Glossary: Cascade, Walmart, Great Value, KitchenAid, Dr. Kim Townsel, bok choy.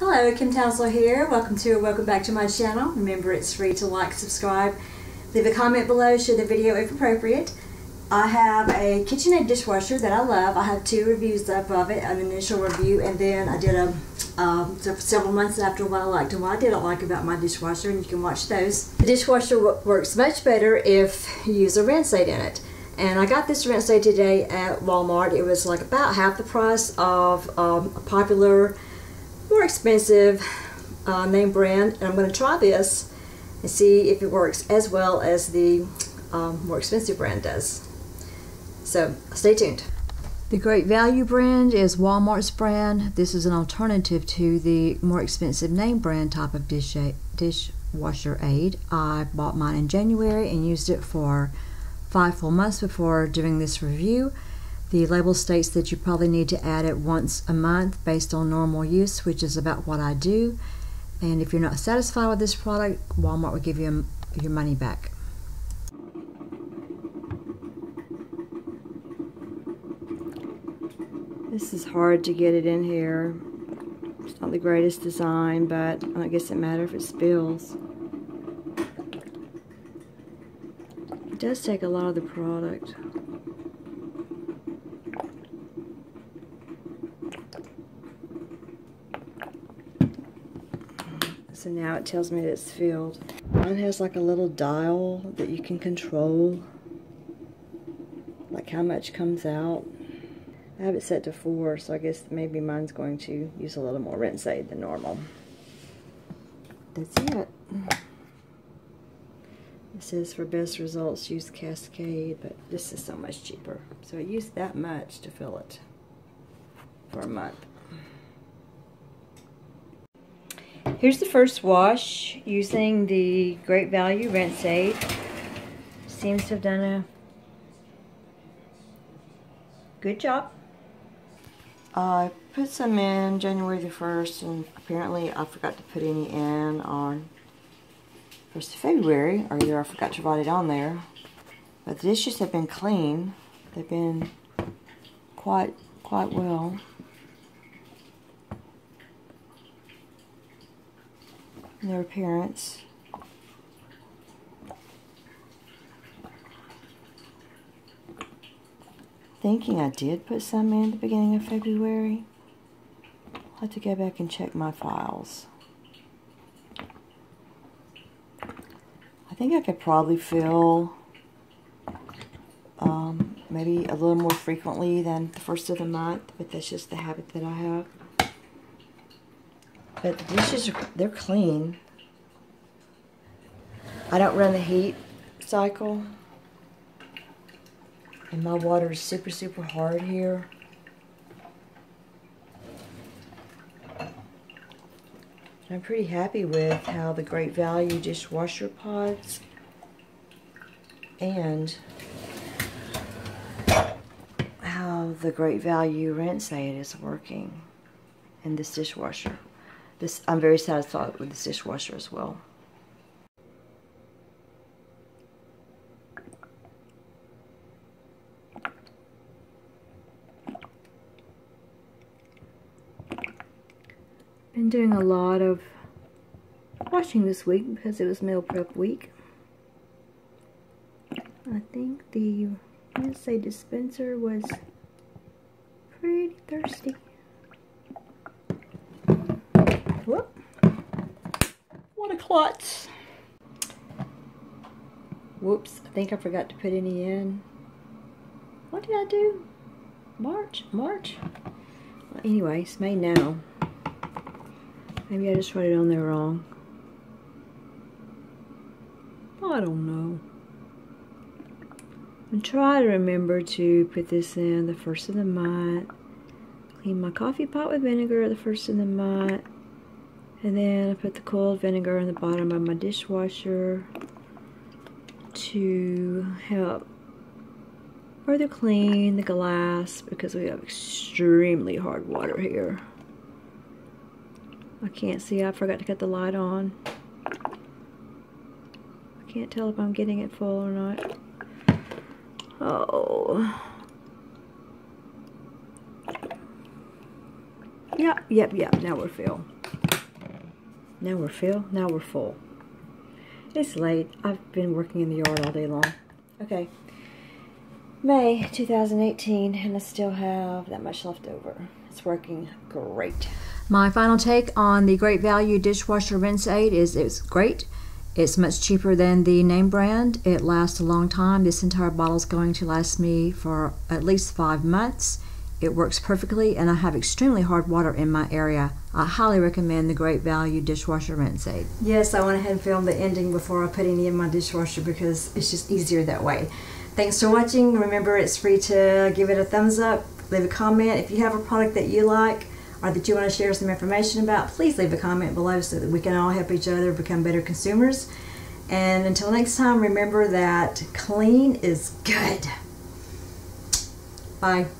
Hello, Kim Townsel here. Welcome back to my channel. Remember, it's free to like, subscribe, leave a comment below, share the video if appropriate. I have a KitchenAid dishwasher that I love. I have two reviews up of it, an initial review, and then I did a several months after what I liked and what I didn't like about my dishwasher, and you can watch those. The dishwasher works much better if you use a rinse aid in it. And I got this rinse aid today at Walmart. It was like about half the price of a popular, more expensive name brand, and I'm going to try this and see if it works as well as the more expensive brand does. So stay tuned. The Great Value brand is Walmart's brand. This is an alternative to the more expensive name brand type of dishwasher aid. I bought mine in January and used it for 5 full months before doing this review. The label states that you probably need to add it once a month based on normal use, which is about what I do. And if you're not satisfied with this product, Walmart will give you your money back. This is hard to get it in here. It's not the greatest design, but I guess it doesn't matter if it spills. It does take a lot of the product. So now it tells me that it's filled. Mine has like a little dial that you can control, like how much comes out. I have it set to 4, so I guess maybe mine's going to use a little more rinse aid than normal. That's it. It says for best results use Cascade, but this is so much cheaper. So I used that much to fill it for a month. Here's the first wash using the Great Value rinse aid. Seems to have done a good job. I put some in January the 1st, and apparently I forgot to put any in on 1st of February, or either I forgot to write it on there. But the dishes have been clean. They've been quite well. Their appearance. Thinking I did put some in at the beginning of February. I'll have to go back and check my files. I think I could probably fill maybe a little more frequently than the first of the month, but that's just the habit that I have. But the dishes, they're clean. I don't run the heat cycle. And my water is super hard here. And I'm pretty happy with how the Great Value dishwasher pods and how the Great Value rinse aid is working in this dishwasher. I'm very satisfied with this dishwasher as well. Been doing a lot of washing this week because it was meal prep week. I think the rinse aid dispenser was pretty thirsty. Whoop. What a klutz. Whoops, I think I forgot to put any in. What did I do? March? Well, anyway, it's made now. Maybe I just wrote it on there wrong. I don't know. I'm trying to remember to put this in the first of the month. Clean my coffee pot with vinegar the first of the month. And then I put the cold vinegar in the bottom of my dishwasher to help further clean the glass because we have extremely hard water here. I can't see. I forgot to cut the light on. I can't tell if I'm getting it full or not. Oh. Yep, now we're full. Now we're filled. Now we're full. It's late. I've been working in the yard all day long. Okay. May 2018, and I still have that much left over. It's working great. My final take on the Great Value Dishwasher Rinse Aid is it's great. It's much cheaper than the name brand. It lasts a long time. This entire bottle is going to last me for at least 5 months. It works perfectly, and I have extremely hard water in my area. I highly recommend the Great Value Dishwasher Rinse Aid. Yes, I went ahead and filmed the ending before I put any in my dishwasher because it's just easier that way. Thanks for watching. Remember, it's free to give it a thumbs up, leave a comment. If you have a product that you like or that you want to share some information about, please leave a comment below so that we can all help each other become better consumers. And until next time, remember that clean is good. Bye.